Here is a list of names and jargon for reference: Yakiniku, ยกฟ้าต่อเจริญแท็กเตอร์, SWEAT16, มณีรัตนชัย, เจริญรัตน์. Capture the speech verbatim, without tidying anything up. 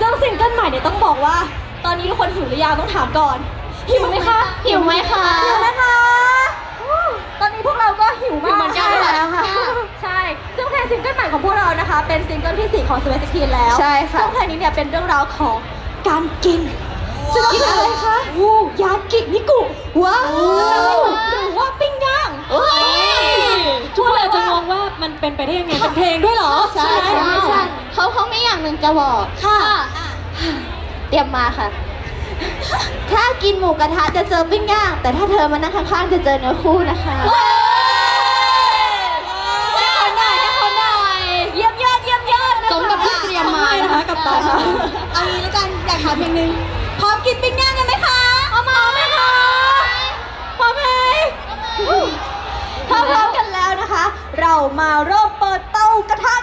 ซึ่งซิงเกิลใหม่เนี่ยต้องบอกว่าตอนนี้ทุกคนหิวหรือยังต้องถามก่อนหิวไหมคะหิวไหมคะหิวนะคะตอนนี้พวกเราก็หิวมากแล้วค่ะใช่ซึ่งเพลงซิงเกิลใหม่ของพวกเรานะคะเป็นซิงเกิลที่สี่ของสวีททีนแล้วใช่ค่ะซึ่งเพลงนี้เนี่ยเป็นเรื่องราวของการกินซึ่งกินอะไรคะยากินิกุว้าวหรือว่าปิ้งย่างทุกคนอาจจะงงว่ามันเป็นไปได้ยังไงเป็นเพลงด้วยเหรอใช่ใช่เขาเขาไม่อย่างหนึ่งจะบอกค่ะเตรียมมาค่ะถ้ากินหมูกระทะจะเจอปิ้งย่างแต่ถ้าเธอมานั่งข้างๆจะเจอเนื้อคู่นะคะได้คนหน่อยได้คนหน่อยเยี่ยมยอดเยี่ยมยอดสมกับที่เตรียมมานะคะกับตาเอางี้แล้วกันอยากถามอย่างนึงพร้อมกินปิ้งย่างกันไหมคะพร้อมไหมคะพร้อมไหมถ้าพร้อมกันแล้วนะคะเรามาเริ่มเปิดเตากระทะ